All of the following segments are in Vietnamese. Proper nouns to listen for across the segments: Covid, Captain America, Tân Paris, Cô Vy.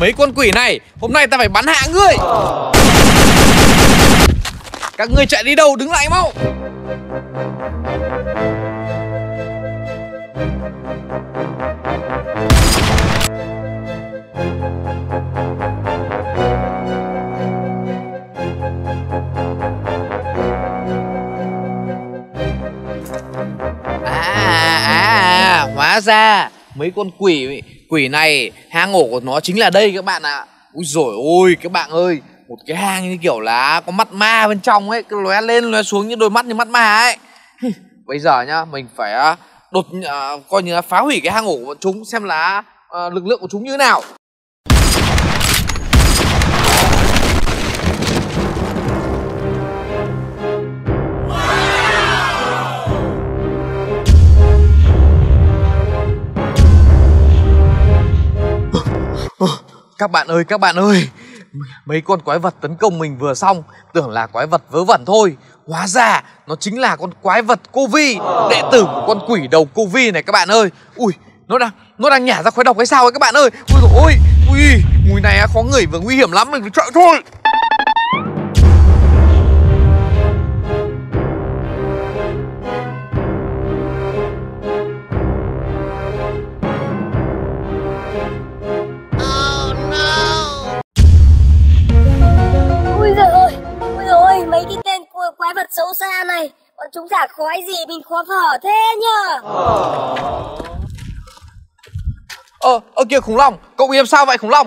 Mấy con quỷ này, hôm nay ta phải bắn hạ ngươi. Các ngươi chạy đi đâu, đứng lại mau. Hóa ra mấy con quỷ này, hang ổ của nó chính là đây các bạn ạ. Úi dồi ôi các bạn ơi, một cái hang như kiểu là có mắt ma bên trong ấy, cứ lóe lên lóe xuống những đôi mắt như mắt ma ấy. Bây giờ nhá, mình phải đột coi như là phá hủy cái hang ổ của bọn chúng, xem là lực lượng của chúng như thế nào. Các bạn ơi, các bạn ơi, mấy con quái vật tấn công mình vừa xong. Tưởng là quái vật vớ vẩn thôi, hóa ra nó chính là con quái vật Cô Vy, đệ tử của con quỷ đầu Cô Vy này các bạn ơi. Ui, nó đang nhả ra khói độc hay sao ấy các bạn ơi. Ui dồi ôi, ui, mùi này khó ngửi và nguy hiểm lắm, mình phải chạy thôi. Quái vật xấu xa này, bọn chúng giả khói gì mình khó thở thế nhờ. Ở kia khủng long, cậu bị làm sao vậy khủng long?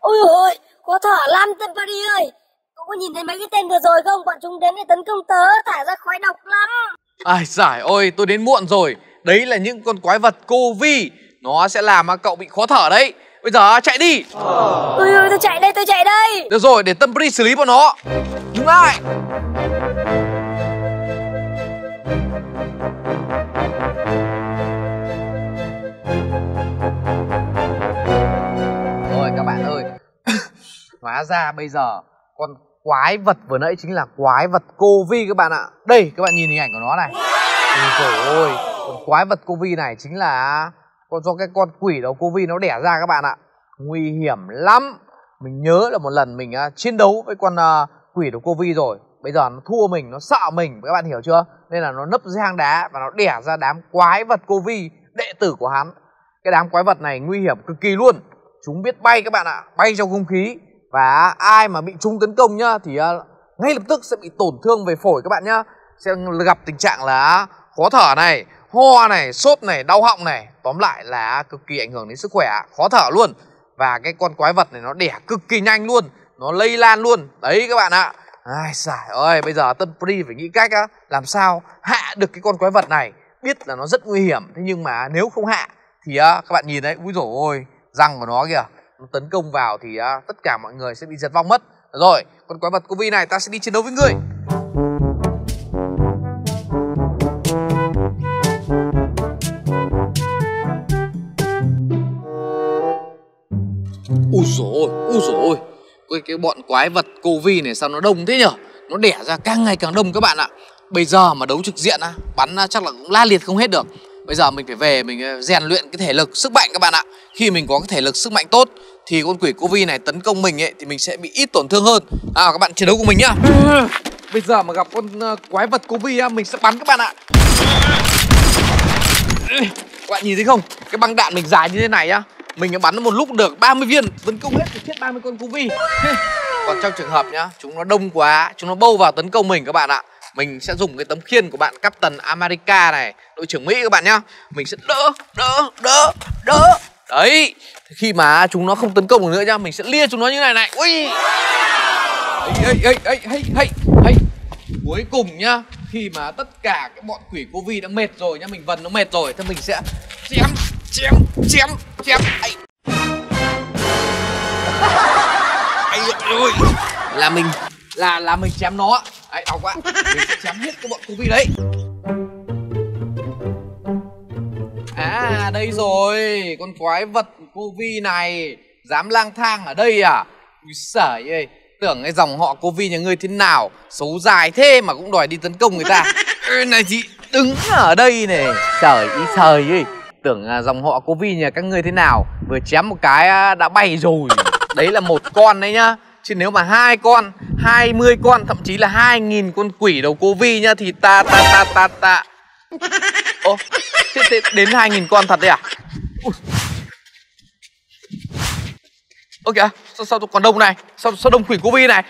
Ôi ôi, khó thở lắm Tân Paris ơi. Cậu có nhìn thấy mấy cái tên vừa rồi không? Bọn chúng đến để tấn công tớ, thả ra khói độc lắm. Ai giải ơi, tôi đến muộn rồi. Đấy là những con quái vật Cô Vy, nó sẽ làm cậu bị khó thở đấy. Bây giờ chạy đi. Ôi ôi, tôi chạy đây, tôi chạy đây. Được rồi, để Tân Paris xử lý bọn nó. Đứng lại. Hóa ra bây giờ con quái vật vừa nãy chính là quái vật Cô Vy các bạn ạ. Đây các bạn nhìn hình ảnh của nó này. Trời ơi, con quái vật Cô Vy này chính là do cái con quỷ đầu Cô Vy nó đẻ ra các bạn ạ. Nguy hiểm lắm. Mình nhớ là một lần mình chiến đấu với con quỷ đầu Cô Vy rồi. Bây giờ nó thua mình, nó sợ mình, các bạn hiểu chưa? Nên là nó nấp dưới hang đá và nó đẻ ra đám quái vật Cô Vy, đệ tử của hắn. Cái đám quái vật này nguy hiểm cực kỳ luôn. Chúng biết bay các bạn ạ, bay trong không khí. Và ai mà bị chúng tấn công nhá thì ngay lập tức sẽ bị tổn thương về phổi các bạn nhá. Sẽ gặp tình trạng là khó thở này, ho này, sốt này, đau họng này. Tóm lại là cực kỳ ảnh hưởng đến sức khỏe, khó thở luôn. Và cái con quái vật này nó đẻ cực kỳ nhanh luôn, nó lây lan luôn. Đấy các bạn ạ. Ai xài ơi, bây giờ Tân Paris phải nghĩ cách làm sao hạ được cái con quái vật này. Biết là nó rất nguy hiểm, thế nhưng mà nếu không hạ thì các bạn nhìn đấy, úi dồi ôi, răng của nó kìa. Tấn công vào thì tất cả mọi người sẽ bị diệt vong mất. Rồi, con quái vật Cô Vy này ta sẽ đi chiến đấu với ngươi. Úi dồi ôi, cái bọn quái vật Cô Vy này sao nó đông thế nhở? Nó đẻ ra càng ngày càng đông các bạn ạ. Bây giờ mà đấu trực diện bắn chắc là cũng la liệt không hết được. Bây giờ mình phải về mình rèn luyện cái thể lực sức mạnh các bạn ạ. Khi mình có cái thể lực sức mạnh tốt thì con quỷ Cô Vy này tấn công mình ấy thì mình sẽ bị ít tổn thương hơn. Các bạn chiến đấu của mình nhá. Bây giờ mà gặp con quái vật Cô Vy mình sẽ bắn các bạn ạ. Các bạn nhìn thấy không? Cái băng đạn mình dài như thế này á, mình bắn một lúc được 30 viên, tấn công hết thì chết 30 con Cô Vy. Còn trong trường hợp nhá, chúng nó đông quá, chúng nó bâu vào tấn công mình các bạn ạ. Mình sẽ dùng cái tấm khiên của bạn Captain America này, đội trưởng Mỹ các bạn nhá. Mình sẽ đỡ. Đấy, khi mà chúng nó không tấn công được nữa nhá, mình sẽ lia chúng nó như này này. Ui, hey. Cuối cùng nhá, khi mà tất cả cái bọn quỷ Cô Vy đã mệt rồi nhá, mình vần nó mệt rồi, thì mình sẽ chém. Ôi, là mình chém nó. Đấy, đau quá. Mình sẽ chém hết cái bọn Cô Vy đấy. À, đây rồi, con quái vật Cô Vy này dám lang thang ở đây à? Úi giời ơi, tưởng cái dòng họ Cô Vy nhà ngươi thế nào, xấu dài thế mà cũng đòi đi tấn công người ta. Này chị, đứng ở đây này. Trời ơi, tưởng dòng họ Cô Vy nhà các ngươi thế nào, vừa chém một cái đã bay rồi. Đấy là một con đấy nhá. Chứ nếu mà 2 con, 20 con, thậm chí là 2.000 con quỷ đầu cô Vy nhá thì ta. Ô, thế đến 2.000 con thật đấy à? Ôi kìa, sao còn đông này? Sao đông quỷ cô Vy này?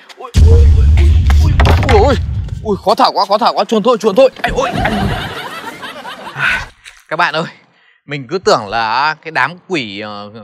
Ui, khó thở quá, chuồn thôi. Các bạn ơi, mình cứ tưởng là cái đám quỷ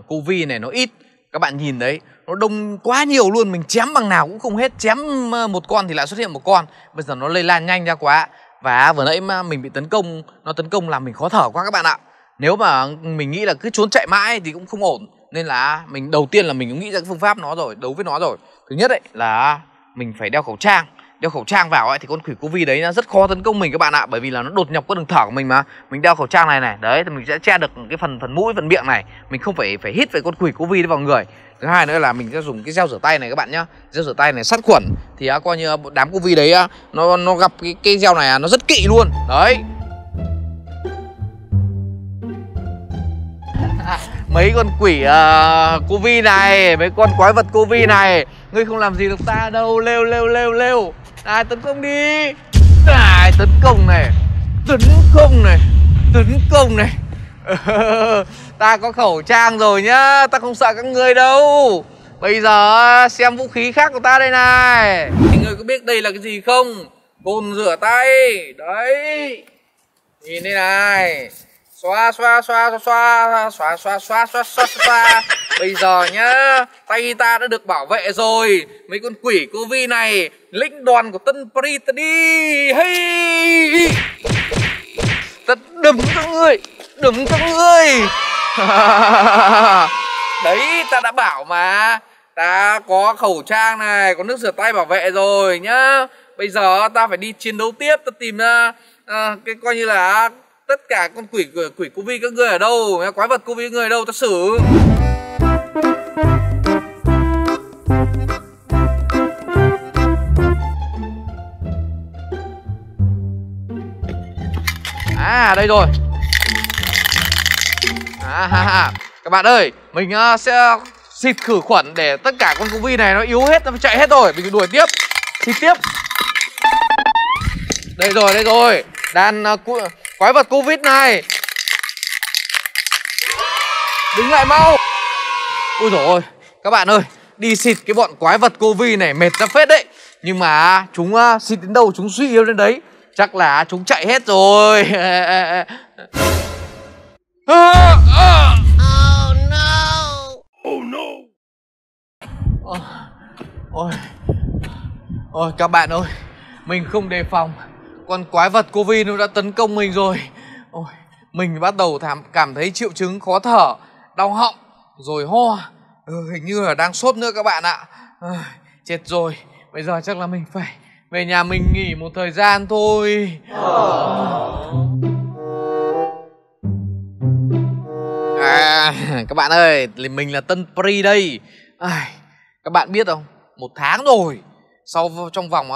cô Vy này nó ít. Các bạn nhìn đấy, nó đông quá nhiều luôn, mình chém bằng nào cũng không hết. Chém một con thì lại xuất hiện một con. Bây giờ nó lây lan nhanh ra quá. Và vừa nãy mà mình bị tấn công, nó tấn công làm mình khó thở quá các bạn ạ. Nếu mà mình nghĩ là cứ trốn chạy mãi thì cũng không ổn. Nên là mình đầu tiên là mình cũng nghĩ ra cái phương pháp đấu với nó rồi. Thứ nhất ấy là mình phải đeo khẩu trang. Đeo khẩu trang vào ấy thì con quỷ cô Vy đấy nó rất khó tấn công mình các bạn ạ, bởi vì là nó đột nhập qua đường thở của mình mà. Mình đeo khẩu trang này này, đấy thì mình sẽ che được cái phần mũi, phần miệng này. Mình không phải hít về con quỷ cô Vy vào người. Thứ hai nữa là mình sẽ dùng cái gel rửa tay này các bạn nhá. Gel rửa tay này sát khuẩn thì coi như đám cô Vy đấy nó gặp cái gel này nó rất kỵ luôn. Đấy. Mấy con quỷ cô Vy này, mấy con quái vật cô Vy này, ngươi không làm gì được ta đâu. Lêu. Này tấn công đi. Này tấn công này. Ta có khẩu trang rồi nhá, ta không sợ các ngươi đâu. Bây giờ xem vũ khí khác của ta đây này. Mọi người có biết đây là cái gì không? Cồn rửa tay. Đấy. Nhìn đây này. Xoa. Bây giờ nhá, tay ta đã được bảo vệ rồi. Mấy con quỷ cô Vy này lính đoàn của Tân Paris ta đi. Hey! Ta đấm các ngươi. Đấy, ta đã bảo mà. Ta có khẩu trang này, có nước rửa tay bảo vệ rồi nhá. Bây giờ ta phải đi chiến đấu tiếp, ta tìm ra cái coi như là tất cả con quỷ cô Vy các ngươi ở đâu, quái vật cô Vy các ngươi ở đâu, ta xử. À đây rồi. Các bạn ơi, mình sẽ xịt khử khuẩn để tất cả con cô Vy này nó yếu hết, nó chạy hết rồi. Mình đuổi tiếp, xịt tiếp. Đây rồi. Đàn quái vật Covid này, đứng lại mau. Ôi dồi ôi, các bạn ơi, đi xịt cái bọn quái vật cô Vy này mệt ra phết đấy. Nhưng mà chúng xịt đến đâu chúng suy yếu đến đấy. Chắc là chúng chạy hết rồi. Oh no. Ôi các bạn ơi, mình không đề phòng, con quái vật cô Vy nó đã tấn công mình rồi. Ôi, mình bắt đầu cảm thấy triệu chứng khó thở, đau họng, rồi ho, hình như là đang sốt nữa các bạn ạ. Chết rồi, bây giờ chắc là mình phải về nhà mình nghỉ một thời gian thôi. Các bạn ơi, mình là Tân Paris đây. Các bạn biết không, 1 tháng rồi. Trong vòng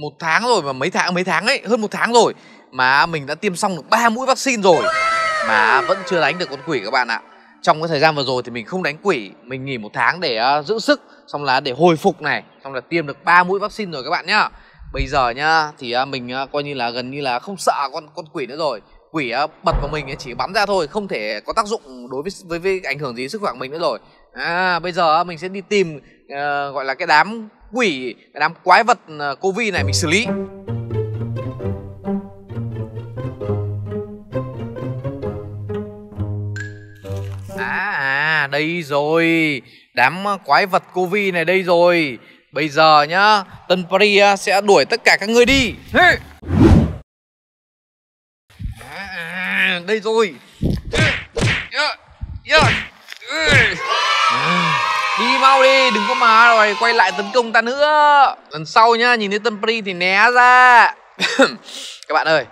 một tháng rồi, mà mấy tháng ấy, hơn 1 tháng rồi mà mình đã tiêm xong được 3 mũi vaccine rồi mà vẫn chưa đánh được con quỷ các bạn ạ. Trong cái thời gian vừa rồi thì mình không đánh quỷ, mình nghỉ 1 tháng để giữ sức, xong là để hồi phục này, xong là tiêm được 3 mũi vaccine rồi các bạn nhá. Bây giờ nhá thì mình coi như là gần như là không sợ con quỷ nữa rồi. Quỷ bật vào mình chỉ bắn ra thôi, không thể có tác dụng đối với ảnh hưởng gì sức khỏe của mình nữa rồi. Bây giờ mình sẽ đi tìm gọi là cái đám quỷ, cái đám quái vật cô Vy này mình xử lý. Đây rồi, đám quái vật cô Vy này đây rồi. Bây giờ nhá, Tân Paris sẽ đuổi tất cả các ngươi đi. Đây rồi. Đi mau đi, đừng có mà rồi quay lại tấn công ta nữa. Lần sau nhá, nhìn thấy Tân Paris thì né ra. Các bạn ơi,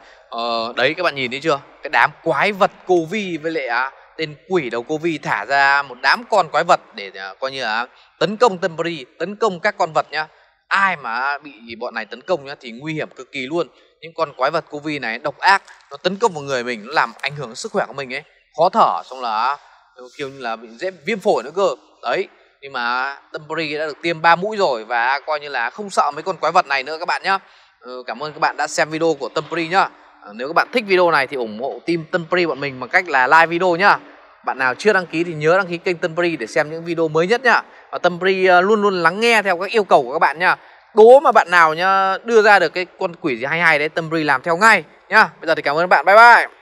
đấy các bạn nhìn thấy chưa? Cái đám quái vật cô Vy với lại tên quỷ đầu cô Vy thả ra một đám con quái vật để coi như là tấn công Tân Paris, tấn công các con vật nhá. Ai mà bị bọn này tấn công nhá thì nguy hiểm cực kỳ luôn. Những con quái vật cô Vy này độc ác, nó tấn công vào người mình, nó làm ảnh hưởng sức khỏe của mình ấy, khó thở, xong là kiểu như là bị dễ viêm phổi nữa cơ. Đấy. Nhưng mà Tân Paris đã được tiêm 3 mũi rồi và coi như là không sợ mấy con quái vật này nữa các bạn nhé. Cảm ơn các bạn đã xem video của Tân Paris nhá. Nếu các bạn thích video này thì ủng hộ team Tân Paris bọn mình bằng cách là like video nhá. Bạn nào chưa đăng ký thì nhớ đăng ký kênh Tân Paris để xem những video mới nhất nhá. Và Tân Paris luôn luôn lắng nghe theo các yêu cầu của các bạn nhá. Đố mà bạn nào nhá đưa ra được cái con quỷ gì hay hay đấy, Tân Paris làm theo ngay nhá. Bây giờ thì cảm ơn các bạn, bye bye.